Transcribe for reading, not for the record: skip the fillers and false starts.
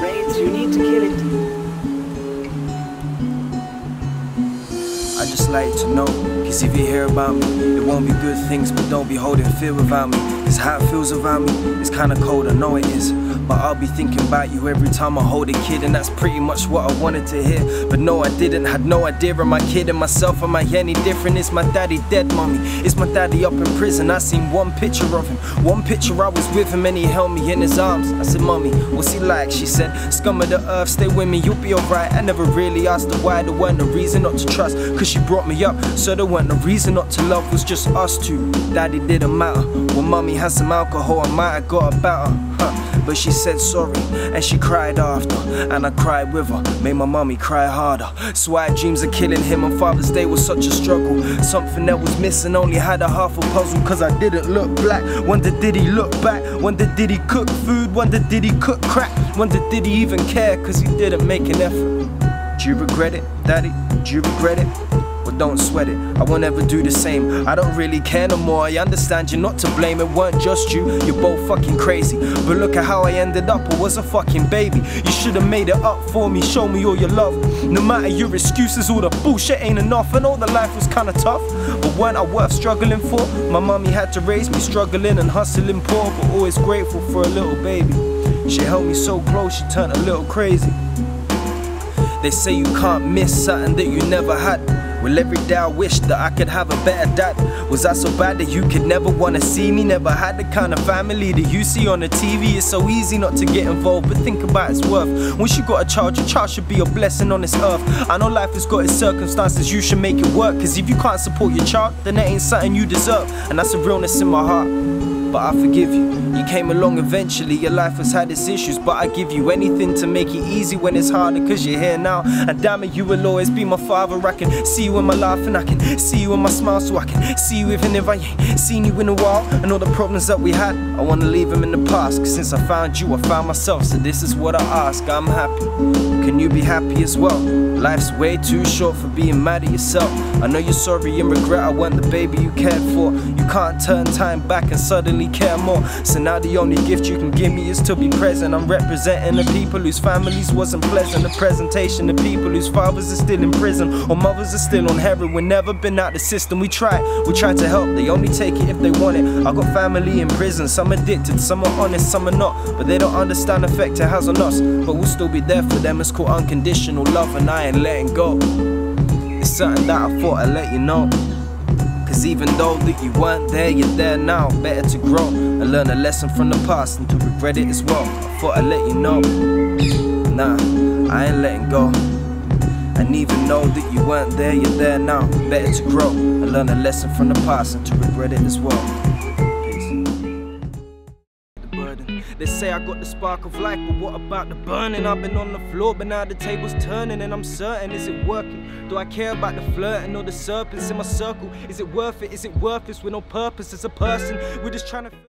Braids, you need to kill it. I just like to know, cause if you hear about me, it won't be good things, but don't be holding fear without me. Cause how it feels around me, it's kinda cold, I know it is. But I'll be thinking about you every time I hold a kid, and that's pretty much what I wanted to hear. But no, I didn't, had no idea. Am I kidding myself? Am I any different? Is my daddy dead, mommy? Is my daddy up in prison? I seen one picture of him. One picture I was with him and he held me in his arms. I said, mommy, what's he like? She said, scum of the earth, stay with me, you'll be alright. I never really asked her why, there weren't no reason not to trust, cause she brought me up, so there weren't no reason not to love, was just us two. Daddy didn't matter. Well, mommy had some alcohol, I might have got about her, but she said sorry, and she cried after, and I cried with her, made my mommy cry harder. So I had dreams of killing him, and Father's Day was such a struggle. Something that was missing, only had a half a puzzle, cause I didn't look black. Wonder did he look back, wonder did he cook food, wonder did he cook crack, wonder did he even care, cause he didn't make an effort. Do you regret it, daddy? Do you regret it? Well, don't sweat it, I won't ever do the same. I don't really care no more, I understand you're not to blame. It weren't just you, you're both fucking crazy. But look at how I ended up, I was a fucking baby. You should've made it up for me, show me all your love. No matter your excuses, all the bullshit ain't enough. And all the life was kinda tough, but weren't I worth struggling for? My mommy had to raise me, struggling and hustling poor, but always grateful for a little baby. She held me so close, she turned a little crazy. They say you can't miss something that you never had. Well, every day I wish that I could have a better dad. Was I so bad that you could never wanna see me? Never had the kind of family that you see on the TV. It's so easy not to get involved, but think about its worth. Once you got a child, your child should be a blessing on this earth. I know life has got its circumstances, you should make it work. Cause if you can't support your child, then that ain't something you deserve. And that's a realness in my heart. But I forgive you, you came along eventually, your life has had its issues. But I give you anything to make it easy when it's harder, cause you're here now. And damn it, you will always be my father. I can see you in my laugh, and I can see you in my smile. So I can see you even if I ain't seen you in a while. And all the problems that we had, I wanna leave them in the past. Cause since I found you, I found myself, so this is what I ask. I'm happy, can you be happy as well? Life's way too short for being mad at yourself. I know you're sorry and regret I weren't the baby you cared for. You can't turn time back and suddenly care more. So now the only gift you can give me is to be present. I'm representing the people whose families wasn't pleasant. The presentation of people whose fathers are still in prison, or mothers are still on heroin. Never been out the system. We try to help. They only take it if they want it. I got family in prison. Some addicted, some are honest, some are not. But they don't understand the effect it has on us. But we'll still be there for them. It's called unconditional love, and I ain't letting go. It's something that I thought I'd let you know. Cause even though that you weren't there, you're there now. Better to grow and learn a lesson from the past than to regret it as well. I thought I'd let you know. Nah, I ain't letting go. And even though that you weren't there, you're there now. Better to grow and learn a lesson from the past than to regret it as well. They say I got the spark of life, but what about the burning? I've been on the floor, but now the table's turning, and I'm certain, is it working? Do I care about the flirting or the serpents in my circle? Is it worth it? Is it worthless with no purpose as a person? We're just trying to